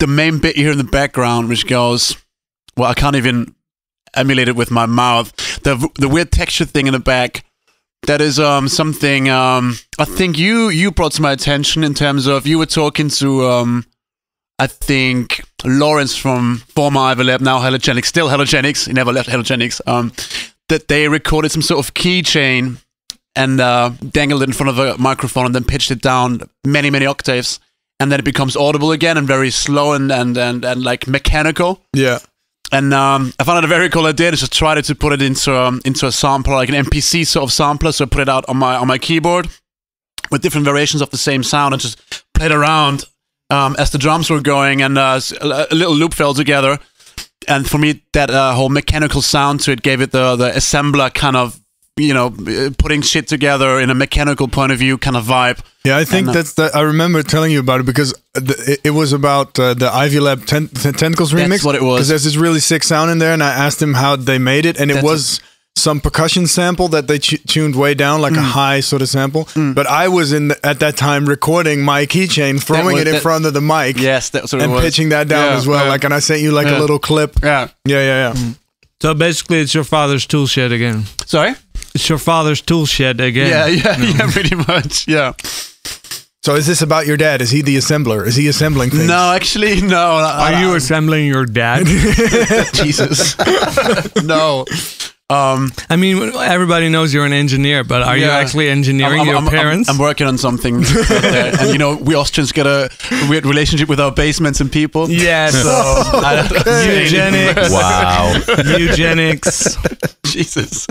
the main bit here in the background, which goes, well, I can't even emulate it with my mouth. The weird texture thing in the back, that is something I think you brought to my attention in terms of you were talking to I think Lawrence from former Ivor Lab, now Halogenics, still Halogenics, he never left Halogenics, that they recorded some sort of keychain and dangled it in front of a microphone and then pitched it down many, many octaves, and then it becomes audible again and very slow and like mechanical. Yeah. And I found it a very cool idea. I just tried to put it into a sampler, like an MPC sort of sampler. So I put it out on my keyboard with different variations of the same sound and just played around as the drums were going, and a little loop fell together. And for me, that whole mechanical sound to it gave it the assembler kind of, you know, putting shit together in a mechanical point of view kind of vibe. Yeah, I think that's that. I remember telling you about it because it was about the Ivor Lab Tentacles remix. That's what it was. Because there's this really sick sound in there, and I asked him how they made it, and it was some percussion sample that they tuned way down, like a high sort of sample. But I was at that time recording my keychain, throwing it in front of the mic. Yes, that's what it was. And pitching that down as well. Yeah. Like, and I sent you like a little clip. Yeah, yeah, yeah. So basically, it's your father's tool shed again. Sorry? It's your father's tool shed again. Yeah, yeah, yeah, pretty much. Yeah. So is this about your dad? Is he the assembler? Is he assembling things? No, actually, no. Are you assembling your dad? Jesus. No. I mean, everybody knows you're an engineer, but are you actually engineering your parents? I'm working on something. And you know, we Austrians get a weird relationship with our basements and people. Yeah, so... Eugenics. Wow. Eugenics. Jesus.